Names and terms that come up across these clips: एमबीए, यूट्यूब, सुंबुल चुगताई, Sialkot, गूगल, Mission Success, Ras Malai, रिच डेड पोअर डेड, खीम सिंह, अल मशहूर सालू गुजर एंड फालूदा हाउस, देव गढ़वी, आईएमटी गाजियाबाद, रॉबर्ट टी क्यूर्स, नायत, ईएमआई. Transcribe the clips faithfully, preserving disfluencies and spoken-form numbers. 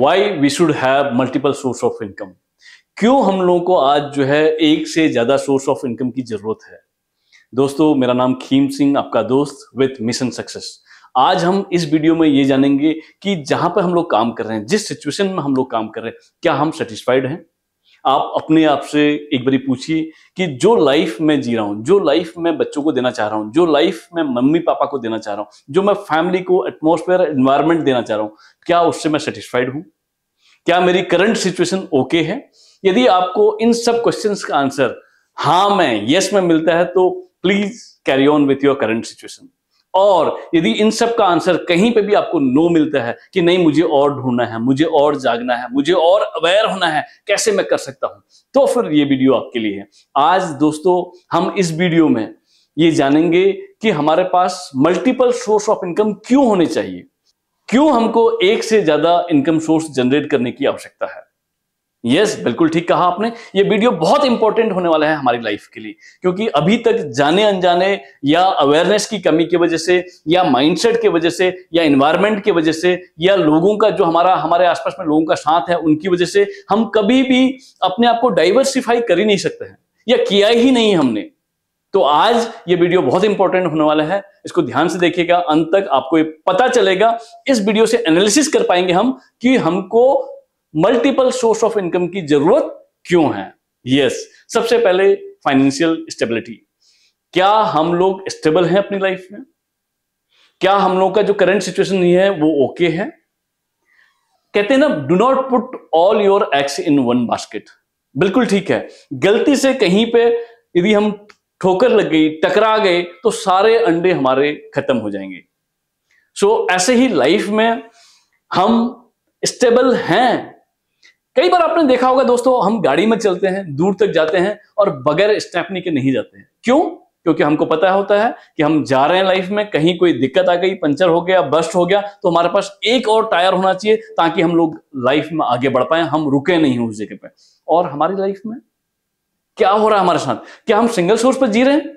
Y we should have multiple source of income, क्यों हम लोगों को आज जो है एक से ज्यादा सोर्स ऑफ इनकम की जरूरत है। दोस्तों, मेरा नाम खीम सिंह, आपका दोस्त विद मिशन सक्सेस। आज हम इस वीडियो में ये जानेंगे कि जहां पर हम लोग काम कर रहे हैं, जिस सिचुएशन में हम लोग काम कर रहे हैं, क्या हम सेटिस्फाइड हैं। आप अपने आप से एक बारी पूछिए कि जो लाइफ में जी रहा हूँ, जो लाइफ में बच्चों को देना चाह रहा हूँ, जो लाइफ में मम्मी पापा को देना चाह रहा हूँ, जो मैं फैमिली को एटमोसफेयर एनवायरमेंट देना चाह रहा हूँ, क्या उससे मैं सेटिस्फाइड हूँ, क्या मेरी करंट सिचुएशन ओके है। यदि आपको इन सब क्वेश्चंस का आंसर हाँ में, यस में मिलता है तो please carry on with your current situation. और यदि इन सब का आंसर कहीं पे भी आपको नो मिलता है कि नहीं, मुझे और ढूंढना है, मुझे और जागना है, मुझे और अवेयर होना है, कैसे मैं कर सकता हूं, तो फिर ये वीडियो आपके लिए है। आज दोस्तों हम इस वीडियो में ये जानेंगे कि हमारे पास मल्टीपल सोर्स ऑफ इनकम क्यों होने चाहिए, क्यों हमको एक से ज्यादा इनकम सोर्स जनरेट करने की आवश्यकता है। यस yes, बिल्कुल ठीक कहा आपने। ये वीडियो बहुत इंपॉर्टेंट होने वाला है हमारी लाइफ के लिए, क्योंकि अभी तक जाने अनजाने या अवेयरनेस की कमी की वजह से या माइंडसेट की वजह से या एनवायरनमेंट की वजह से या लोगों का जो हमारा हमारे आसपास में लोगों का साथ है उनकी वजह से हम कभी भी अपने आप को डाइवर्सिफाई कर ही नहीं सकते हैं या किया ही नहीं हमने। तो आज ये वीडियो बहुत इंपॉर्टेंट होने वाला है, इसको ध्यान से देखिएगा, अंत तक आपको पता चलेगा। इस वीडियो से एनालिसिस कर पाएंगे हम कि हमको मल्टीपल सोर्स ऑफ इनकम की जरूरत क्यों है। Yes yes. सबसे पहले फाइनेंशियल स्टेबिलिटी। क्या हम लोग स्टेबल हैं अपनी लाइफ में, क्या हम लोग का जो करंट सिचुएशन है वो ओके है। कहते हैं ना, do not put all your eggs in one basket. बिल्कुल ठीक है, गलती से कहीं पे यदि हम ठोकर लग गई, टकरा गए, तो सारे अंडे हमारे खत्म हो जाएंगे। सो so, ऐसे ही लाइफ में हम स्टेबल हैं। कई बार आपने देखा होगा दोस्तों, हम गाड़ी में चलते हैं, दूर तक जाते हैं और बगैर स्टेपनी के नहीं जाते हैं। क्यों? क्योंकि हमको पता होता है कि हम जा रहे हैं लाइफ में, कहीं कोई दिक्कत आ गई, पंचर हो गया, बस्ट हो गया, तो हमारे पास एक और टायर होना चाहिए ताकि हम लोग लाइफ में आगे बढ़ पाए, हम रुके नहीं उस जगह पे। और हमारी लाइफ में क्या हो रहा है हमारे साथ, क्या हम सिंगल सोर्स पर जी रहे हैं?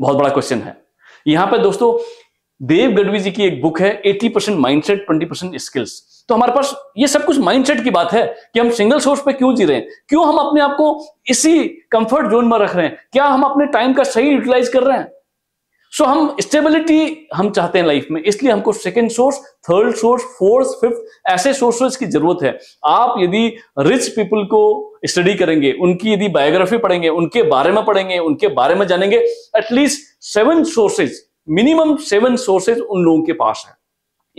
बहुत बड़ा क्वेश्चन है। यहाँ पे दोस्तों देव गढ़वी जी की एक बुक है, eighty percent mindset twenty percent skills. तो हमारे पास ये सब कुछ माइंडसेट की बात है कि हम सिंगल सोर्स पे क्यों जी रहे हैं, क्यों हम अपने आप को इसी कंफर्ट जोन में रख रहे हैं, क्या हम अपने टाइम का सही यूटिलाइज कर रहे हैं। सो so, हम स्टेबिलिटी हम चाहते हैं लाइफ में, इसलिए हमको second source, third source, fourth, fifth, ऐसे सोर्सेस की जरूरत है। आप यदि रिच पीपल को स्टडी करेंगे, उनकी यदि बायोग्राफी पढ़ेंगे, उनके बारे में पढ़ेंगे, उनके बारे में जानेंगे, at least seven sources, minimum seven sources उन लोगों के पास है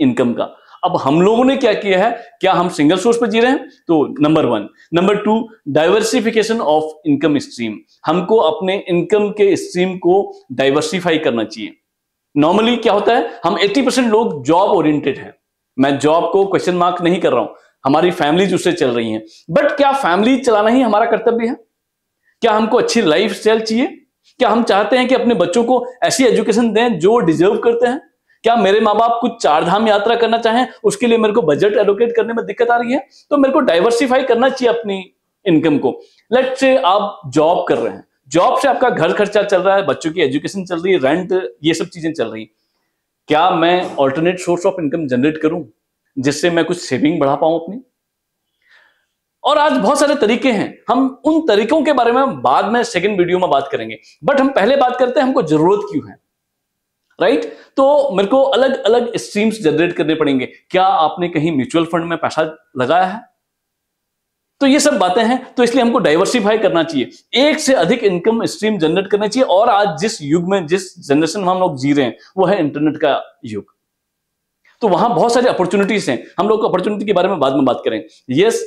इनकम का। अब हम लोगों ने क्या किया है, क्या हम सिंगल सोर्स पर जी रहे हैं? तो number one. Number two, diversification of income stream. हमको अपने इनकम के स्ट्रीम को डाइवर्सिफाई करना चाहिए। नॉर्मली क्या होता है, हम अस्सी परसेंट लोग जॉब ओरिएंटेड हैं। मैं जॉब को क्वेश्चन मार्क नहीं कर रहा हूं, हमारी फैमिली उससे चल रही है, बट क्या फैमिली चलाना ही हमारा कर्तव्य है? क्या हमको अच्छी लाइफ स्टाइल चाहिए? क्या हम चाहते हैं कि अपने बच्चों को ऐसी एजुकेशन दें जो डिजर्व करते हैं? क्या मेरे माँ बाप कुछ चार धाम यात्रा करना चाहें, उसके लिए मेरे को बजट एलोकेट करने में दिक्कत आ रही है, तो मेरे को डाइवर्सिफाई करना चाहिए अपनी इनकम को। लेट्स से आप जॉब कर रहे हैं, जॉब से आपका घर खर्चा चल रहा है, बच्चों की एजुकेशन चल रही है, रेंट, ये सब चीजें चल रही है। क्या मैं alternate source of income generate करूं जिससे मैं कुछ सेविंग बढ़ा पाऊं अपनी? और आज बहुत सारे तरीके हैं, हम उन तरीकों के बारे में बाद में सेकेंड वीडियो में बात करेंगे, बट हम पहले बात करते हैं हमको जरूरत क्यों है, राइट right? तो मेरे को अलग अलग स्ट्रीम्स जनरेट करने पड़ेंगे। क्या आपने कहीं म्यूचुअल फंड में पैसा लगाया है? तो ये सब बातें हैं, तो इसलिए हमको डाइवर्सिफाई करना चाहिए, एक से अधिक इनकम स्ट्रीम जनरेट करना चाहिए। और आज जिस युग में, जिस जनरेशन में हम लोग जी रहे हैं, वो है इंटरनेट का युग, तो वहां बहुत सारी अपॉर्चुनिटीज हैं। हम लोग अपॉर्चुनिटी के बारे में बाद में बात करें। Yes,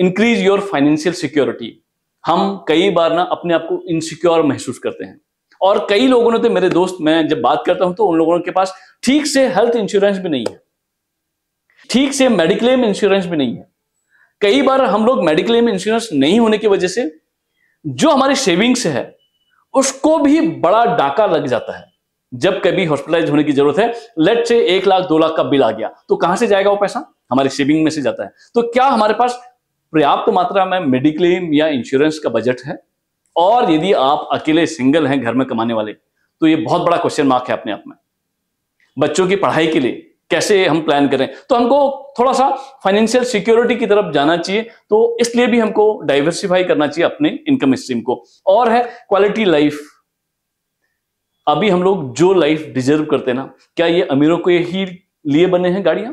increase your financial security. हम कई बार ना अपने आप को इनसिक्योर महसूस करते हैं, और कई लोगों ने, तो मेरे दोस्त मैं जब बात करता हूं तो उन लोगों के पास ठीक से हेल्थ इंश्योरेंस भी नहीं है, ठीक से मेडिक्लेम इंश्योरेंस भी नहीं है। कई बार हम लोग मेडिक्लेम इंश्योरेंस नहीं होने की वजह से जो हमारी सेविंग्स है उसको भी बड़ा डाका लग जाता है। जब कभी हॉस्पिटलाइज होने की जरूरत है, लेट्स से एक लाख दो लाख का बिल आ गया, तो कहां से जाएगा वो पैसा? हमारी सेविंग में से जाता है। तो क्या हमारे पास पर्याप्त मात्रा में मेडिक्लेम या इंश्योरेंस का बजट है? और यदि आप अकेले सिंगल हैं, घर में कमाने वाले, तो ये बहुत बड़ा क्वेश्चन मार्क है अपने आप में। बच्चों की पढ़ाई के लिए कैसे हम प्लान करें, तो हमको थोड़ा सा फाइनेंशियल सिक्योरिटी की तरफ जाना चाहिए। तो इसलिए भी हमको डाइवर्सिफाई करना चाहिए अपने इनकम स्ट्रीम को। और है क्वालिटी लाइफ। अभी हम लोग जो लाइफ डिजर्व करते हैं ना, क्या ये अमीरों के ही लिए बने हैं गाड़ियां?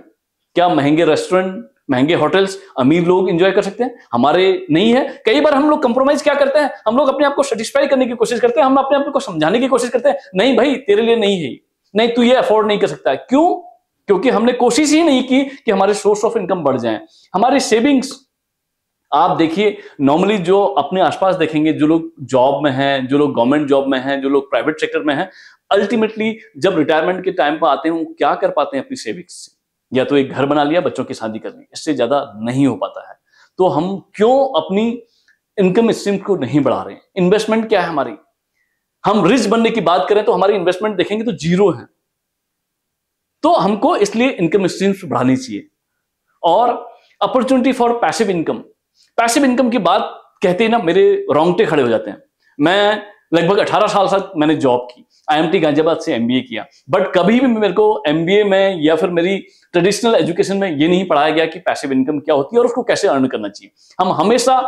क्या महंगे रेस्टोरेंट, महंगे होटल्स अमीर लोग एंजॉय कर सकते हैं? हमारे नहीं है। कई बार हम लोग कंप्रोमाइज क्या करते हैं, हम लोग अपने आप को सेटिस्फाई करने की कोशिश करते हैं, हम अपने आप को समझाने की कोशिश करते हैं, नहीं भाई तेरे लिए नहीं है, नहीं तू ये अफोर्ड नहीं कर सकता। क्यों? क्योंकि हमने कोशिश ही नहीं की कि हमारे सोर्स ऑफ इनकम बढ़ जाए, हमारे सेविंग्स। आप देखिए नॉर्मली जो अपने आसपास देखेंगे, जो लोग जॉब में हैं, जो लोग गवर्नमेंट जॉब में हैं, जो लोग प्राइवेट सेक्टर में हैं, अल्टीमेटली जब रिटायरमेंट के टाइम पर आते हैं वो क्या कर पाते हैं अपनी सेविंग्स से? या तो एक घर बना लिया, बच्चों की शादी कर ली, इससे ज्यादा नहीं हो पाता है। तो हम क्यों अपनी इनकम स्ट्रीम को नहीं बढ़ा रहे हैं? इन्वेस्टमेंट क्या है हमारी? हम रिच बनने की बात करें तो हमारी इन्वेस्टमेंट देखेंगे तो जीरो है। तो हमको इसलिए इनकम स्ट्रीम्स बढ़ानी चाहिए। और opportunity for passive income, passive income की बात कहते ही ना मेरे रोंगटे खड़े हो जाते हैं। मैं लगभग अठारह साल तक मैंने जॉब की, आईएमटी गाजियाबाद से एमबीए किया, बट कभी भी मेरे को एमबीए में या फिर मेरी ट्रेडिशनल एजुकेशन में ये नहीं पढ़ाया गया कि पैसिव इनकम क्या होती है और उसको कैसे अर्न करना चाहिए। हम हमेशा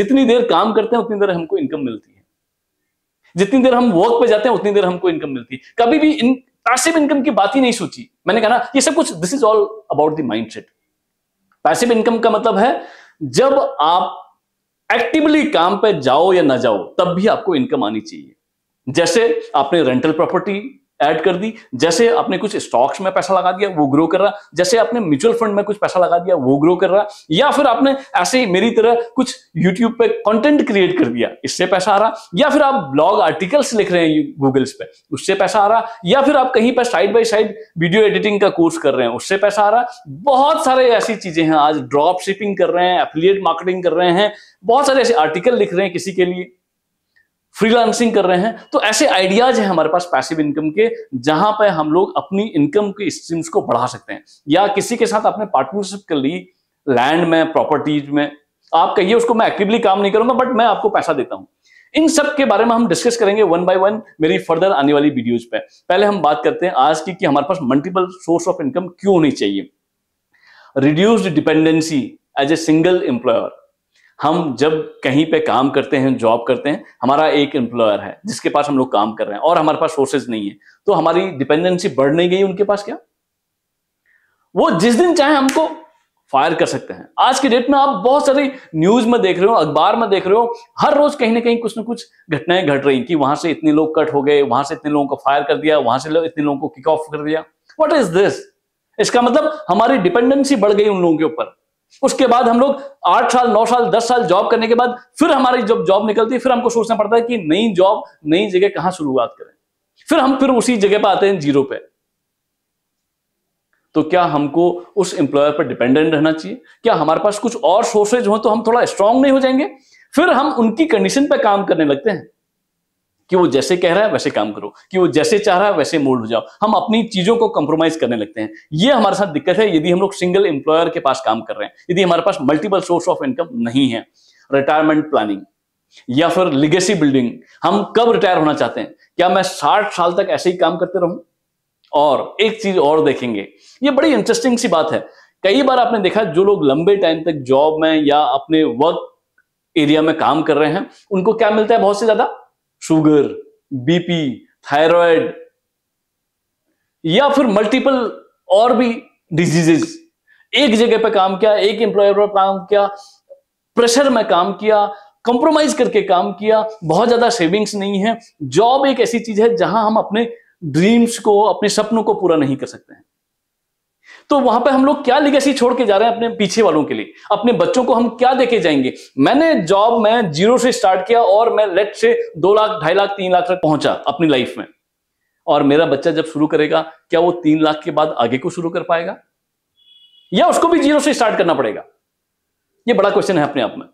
जितनी देर काम करते हैं उतनी देर हमको इनकम मिलती है, जितनी देर हम वर्क पे जाते हैं उतनी देर हमको इनकम मिलती है। कभी भी इन पैसिव इनकम की बात ही नहीं सोची। मैंने कहा ना ये सब कुछ this is all about the mindset. Passive income का मतलब है जब आप एक्टिवली काम पे जाओ या ना जाओ तब भी आपको इनकम आनी चाहिए। जैसे आपने रेंटल प्रॉपर्टी ऐड कर दी, जैसे आपने कुछ स्टॉक्स में पैसा लगा दिया वो ग्रो कर रहा, जैसे आपने म्यूचुअल फंड में कुछ पैसा लगा दिया वो ग्रो कर रहा, या फिर आपने ऐसे ही मेरी तरह कुछ यूट्यूब पे कंटेंट क्रिएट कर दिया, इससे पैसा आ रहा, या फिर आप ब्लॉग आर्टिकल्स लिख रहे हैं गूगल्स पे, उससे पैसा आ रहा, या फिर आप कहीं पर side by side video editing का कोर्स कर रहे हैं, उससे पैसा आ रहा। बहुत सारे ऐसी चीजें हैं, आज ड्रॉप शिपिंग कर रहे हैं, एफिलिएट मार्केटिंग कर रहे हैं, बहुत सारे ऐसे आर्टिकल लिख रहे हैं किसी के लिए, फ्रीलांसिंग कर रहे हैं। तो ऐसे आइडियाज हैं हमारे पास पैसिव इनकम के, जहां पर हम लोग अपनी इनकम के स्ट्रीम्स को बढ़ा सकते हैं। या किसी के साथ आपने पार्टनरशिप कर ली लैंड में, प्रॉपर्टीज में, आप कहिए उसको मैं एक्टिवली काम नहीं करूंगा बट मैं आपको पैसा देता हूं। इन सब के बारे में हम डिस्कस करेंगे वन बाय वन मेरी फर्दर आने वाली वीडियोज पे। पहले हम बात करते हैं आज की कि हमारे पास मल्टीपल सोर्स ऑफ इनकम क्यों होनी चाहिए। Reduced dependency as a single employer. हम जब कहीं पे काम करते हैं, जॉब करते हैं, हमारा एक एम्प्लॉयर है जिसके पास हम लोग काम कर रहे हैं और हमारे पास सोर्सेज नहीं है, तो हमारी डिपेंडेंसी बढ़ नहीं गई उनके पास? क्या वो जिस दिन चाहे हमको फायर कर सकते हैं? आज के डेट में आप बहुत सारी न्यूज में देख रहे हो, अखबार में देख रहे हो, हर रोज कहीं ना कहीं कुछ ना कुछ घटनाएं घट रही कि वहां से इतने लोग कट हो गए, वहां से इतने लोगों को फायर कर दिया, वहां से इतने लोगों को किक ऑफ कर दिया। What is this? इसका मतलब हमारी डिपेंडेंसी बढ़ गई उन लोगों के ऊपर। उसके बाद हम लोग आठ साल, नौ साल, दस साल जॉब करने के बाद फिर हमारी जब जॉब निकलती है फिर हमको सोचना पड़ता है कि नई जॉब, नई जगह कहां शुरुआत करें, फिर हम फिर उसी जगह पर आते हैं जीरो पे। तो क्या हमको उस एम्प्लॉयर पर डिपेंडेंट रहना चाहिए? क्या हमारे पास कुछ और सोर्सेज हो तो हम थोड़ा स्ट्रांग नहीं हो जाएंगे? फिर हम उनकी कंडीशन पर काम करने लगते हैं कि वो जैसे कह रहा है वैसे काम करो, कि वो जैसे चाह रहा है वैसे मोल्ड हो जाओ। हम अपनी चीजों को कंप्रोमाइज करने लगते हैं। ये हमारे साथ दिक्कत है यदि हम लोग सिंगल एम्प्लॉयर के पास काम कर रहे हैं, यदि हमारे पास मल्टीपल सोर्स ऑफ इनकम नहीं है। रिटायरमेंट प्लानिंग या फिर लिगेसी बिल्डिंग। हम कब रिटायर होना चाहते हैं? क्या मैं साठ साल तक ऐसे ही काम करते रहूं? और एक चीज और देखेंगे, ये बड़ी इंटरेस्टिंग सी बात है। कई बार आपने देखा जो लोग लंबे टाइम तक जॉब में या अपने वर्क एरिया में काम कर रहे हैं उनको क्या मिलता है? बहुत से ज्यादा शुगर, बीपी, थायराइड या फिर मल्टीपल और भी डिजीजेस। एक जगह पे काम किया, एक एम्प्लॉयर पर काम किया, प्रेशर में काम किया, कंप्रोमाइज करके काम किया, बहुत ज्यादा सेविंग्स नहीं है। जॉब एक ऐसी चीज है जहां हम अपने ड्रीम्स को, अपने सपनों को पूरा नहीं कर सकते हैं। तो वहां पे हम लोग क्या लेगेसी छोड़ के जा रहे हैं अपने पीछे वालों के लिए? अपने बच्चों को हम क्या देके जाएंगे? मैंने जॉब में जीरो से स्टार्ट किया और मैं लेट से दो लाख, ढाई लाख, तीन लाख तक पहुंचा अपनी लाइफ में, और मेरा बच्चा जब शुरू करेगा क्या वो तीन लाख के बाद आगे को शुरू कर पाएगा या उसको भी जीरो से स्टार्ट करना पड़ेगा? ये बड़ा क्वेश्चन है अपने आप में।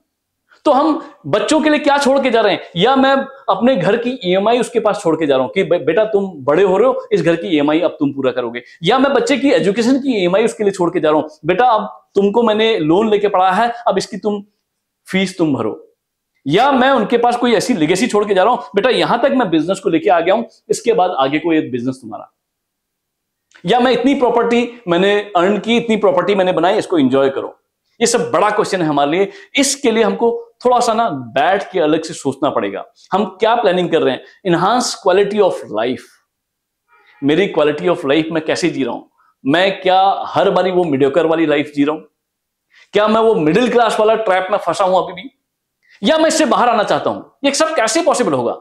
तो हम बच्चों के लिए क्या छोड़ के जा रहे हैं? या मैं अपने घर की ईएमआई उसके पास छोड़ के जा रहा हूं कि बेटा तुम बड़े हो रहे हो, इस घर की ईएमआई अब तुम पूरा करोगे। या मैं बच्चे की एजुकेशन की ईएमआई उसके लिए छोड़ के जा रहा हूं, बेटा अब तुमको मैंने लोन लेके पढ़ा है, अब इसकी तुम फीस तुम भरो। या मैं उनके पास कोई ऐसी लेगेसी छोड़ के जा रहा हूं, बेटा यहां तक मैं बिजनेस को लेके आ गया हूं, इसके बाद आगे को ये बिजनेस तुम्हारा। या मैं इतनी प्रॉपर्टी मैंने अर्न की, इतनी प्रॉपर्टी मैंने बनाई, इसको एंजॉय करो। ये सब बड़ा क्वेश्चन है हमारे लिए। इसके लिए हमको थोड़ा सा ना बैठ के अलग से सोचना पड़ेगा, हम क्या प्लानिंग कर रहे हैं। इनहांस क्वालिटी ऑफ लाइफ, मेरी क्वालिटी ऑफ लाइफ मैं कैसे जी रहा हूं। मैं क्या हर बारी वो मीडियोकर वाली लाइफ जी रहा हूं? क्या मैं वो मिडिल क्लास वाला ट्रैप में फंसा हूं अभी भी, या मैं इससे बाहर आना चाहता हूं? ये सब कैसे पॉसिबल होगा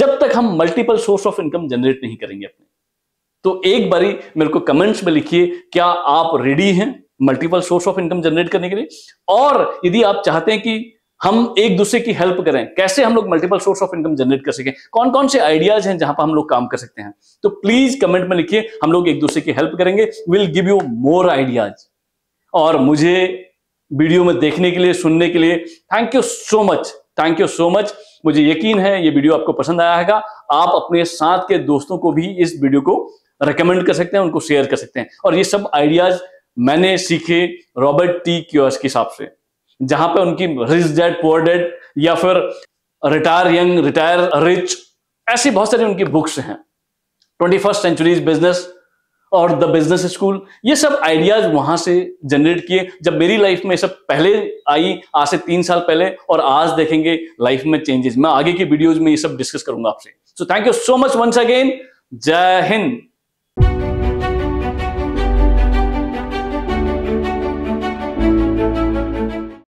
जब तक हम multiple source of income generate नहीं करेंगे अपने। तो एक बारी मेरे को कमेंट्स में लिखिए, क्या आप रेडी हैं multiple source of income generate करने के लिए? और यदि आप चाहते हैं कि हम एक दूसरे की हेल्प करें, कैसे हम लोग multiple source of income generate कर सकें, कौन कौन से आइडियाज हैं जहां पर हम लोग काम कर सकते हैं, तो प्लीज कमेंट में लिखिए। हम लोग एक दूसरे की हेल्प करेंगे। Will give you more ideas. और मुझे वीडियो में देखने के लिए, सुनने के लिए thank you so much, thank you so much. मुझे यकीन है ये वीडियो आपको पसंद आया है। आप अपने साथ के दोस्तों को भी इस वीडियो को रेकमेंड कर सकते हैं, उनको शेयर कर सकते हैं। और ये सब आइडियाज मैंने सीखे रॉबर्ट टी क्यूर्स के हिसाब से, जहां पे उनकी रिच डेड पोअर डेड या फिर रिटायर यंग रिटायर रिच, ऐसी बहुत सारी उनकी बुक्स हैं। ट्वेंटी फर्स्ट सेंचुरीज बिजनेस और द बिजनेस स्कूल, ये सब आइडियाज वहां से जनरेट किए। जब मेरी लाइफ में सब पहले आई, आज से तीन साल पहले, और आज देखेंगे लाइफ में चेंजेस। मैं आगे की वीडियोज में ये सब डिस्कस करूंगा आपसे। So thank you so much once again. जय हिंद।